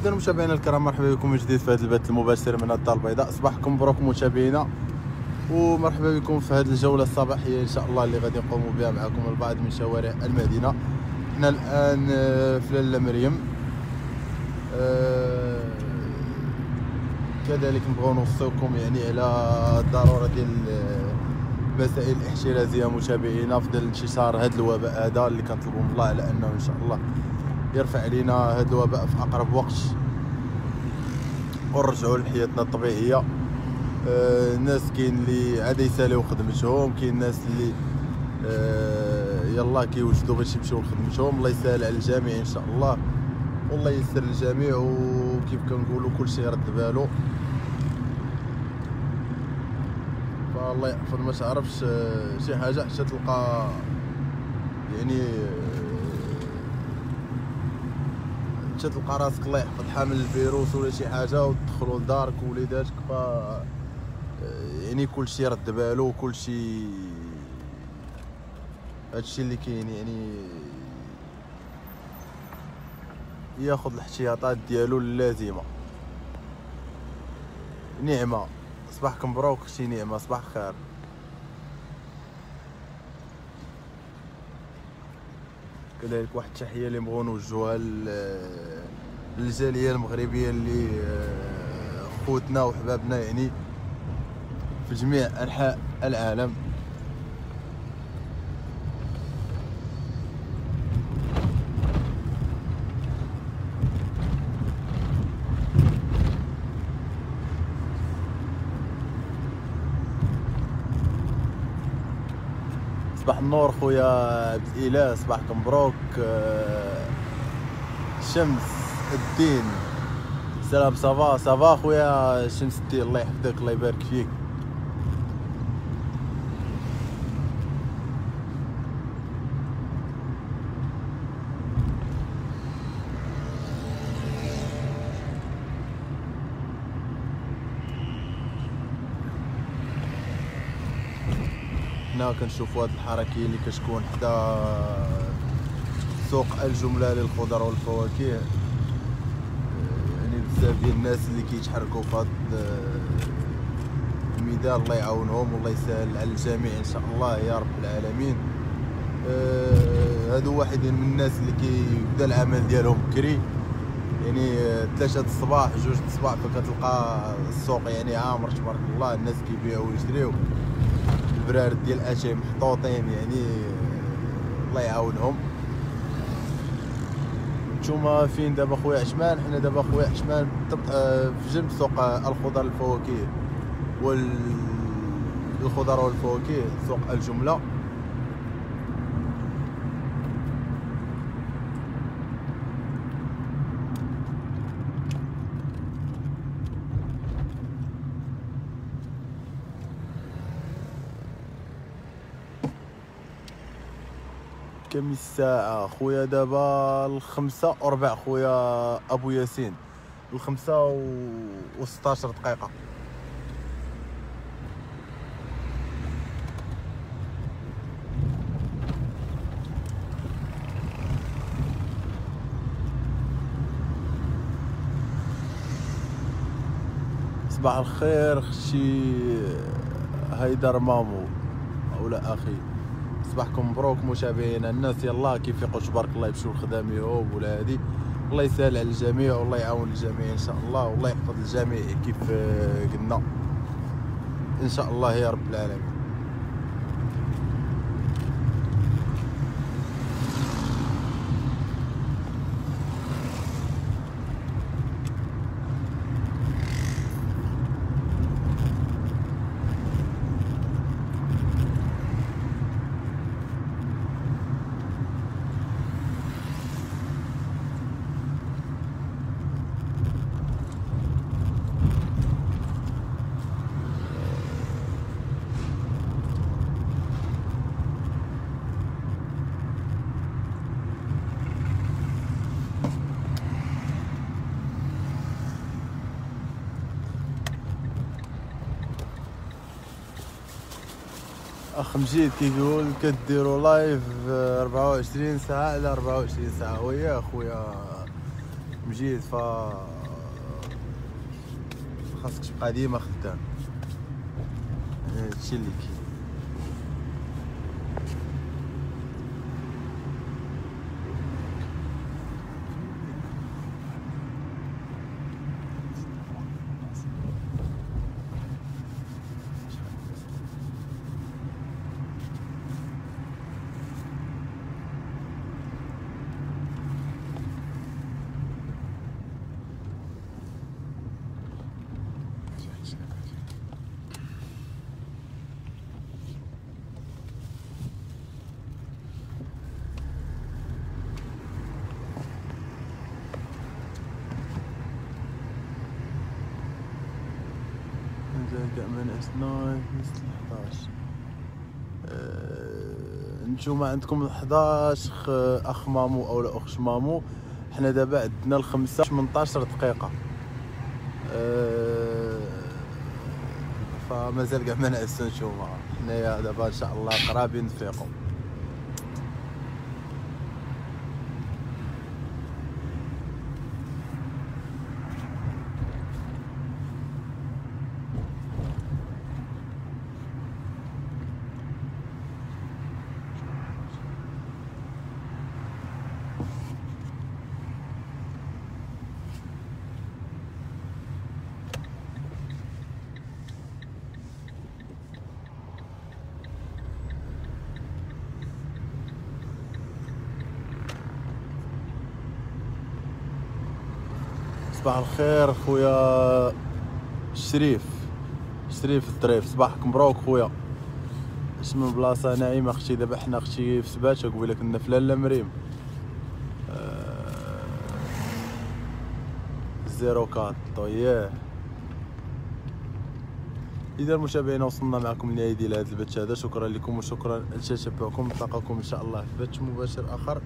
اذا متابعينا الكرام، مرحبا بكم من جديد في هذا البث المباشر من الدار البيضاء. صباحكم مبروك متابعينا، ومرحبا بكم في هذه الجوله الصباحيه ان شاء الله اللي غادي نقوموا بها معكم البعض من شوارع المدينه. احنا الان في لاله مريم، كذلك نبغيو نوصيكم يعني على الضروره ديال المسائل الاحترازيه متابعينا في ظل انتشار هذا الوباء هذا، اللي كنطلبوا من الله على انه ان شاء الله يرفع علينا هذا الوباء في اقرب وقت ونرجعوا لحياتنا الطبيعيه. الناس كاين اللي عاد يساليو خدمتهم، كاين الناس اللي يلاه كيوجدوا باش يمشيو لخدمتهم. الله يسهل على الجميع ان شاء الله، والله يسر الجميع، وكيف كنقولوا كلشي يرد بالو. فالله يحفظ ما تعرفش شي حاجه حتى تلقى يعني تلقى راسك الله يحفظ حامل الفيروس ولا شي حاجه، وتدخلوا لدارك ووليداتك. ف يعني كلشي رد بالو، وكلشي هادشي اللي كاين يعني ياخذ الاحتياطات ديالو اللازمه. نعمه، صباحك مبروك شي نعمه، صباح الخير. كذلك واحد التحيه اللي نبغيو نوجهوها للجاليه المغربيه اللي خوتنا وحبابنا يعني في جميع انحاء العالم. صباح النور خويا عبد الاله، صباحك مبروك. شمس الدين، سلام، صافا صافا خويا شمس الدين، الله يحفظك الله يبارك فيك. هنا كنشوفوا هاد الحركيه اللي كتكون حدا سوق الجمله للخضر والفواكه، يعني بزاف ديال الناس اللي كيتحركوا في هاد الميدان. الله يعاونهم والله يسهل على الجميع ان شاء الله يا رب العالمين. هادو واحدين من الناس اللي كيبدا العمل ديالهم بكري، يعني 3 د الصباح 2 د الصباح، فكتلقى السوق يعني عامر تبارك الله، الناس كيبيعوا ويشريوا، البرار ديال الاتاي محطوطين، يعني الله يعاونهم. نتوما فين دابا خويا عثمان؟ حنا دابا خويا عثمان في جنب سوق الخضر الفواكه والخضر والفواكه، سوق الجمله. كم الساعة خويا دابا؟ 5:15 خويا أبو ياسين، 5:16 دقيقة. صباح الخير ختي هيدر مامو أولا أخي، صباحكم مبروك متابعينا. الناس يلاه كيفيقوا تبارك الله يمشيو لخدامهم ولا هادي، الله يسهل على الجميع والله يعاون الجميع ان شاء الله، والله يحفظ الجميع كيف قلنا ان شاء الله يا رب العالمين. أخ مجيد كيقول كديروا لايف 24 ساعة على 24 ساعة. ويا أخويا مجيد، ف خاصك تبقى ديما خدام. هادشي اللي كاين. نبدأ من اثناعش لحداعش. نتوما عندكم 11 اخ مامو اولا اخت مامو. حنا دابا عندنا الخمسة 18 دقيقة، فمازال كاع ما نعسو. نتوما حنايا دابا ان شاء الله قرابين نفيقو. صباح الخير خويا شريف، شريف الطريف، صباحك مبروك خويا. اش من بلاصه ناعمه اختي. دابا حنا اختي في سباتة، قبيله كنا في لاله مريم. 04 طييه. اذا المتابعين وصلنا معكم لنهايه ديال هذا البث هذا. شكرا لكم وشكرا لتتابعكم. نلقاكم ان شاء الله في بث مباشر اخر.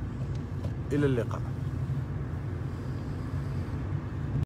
الى اللقاء.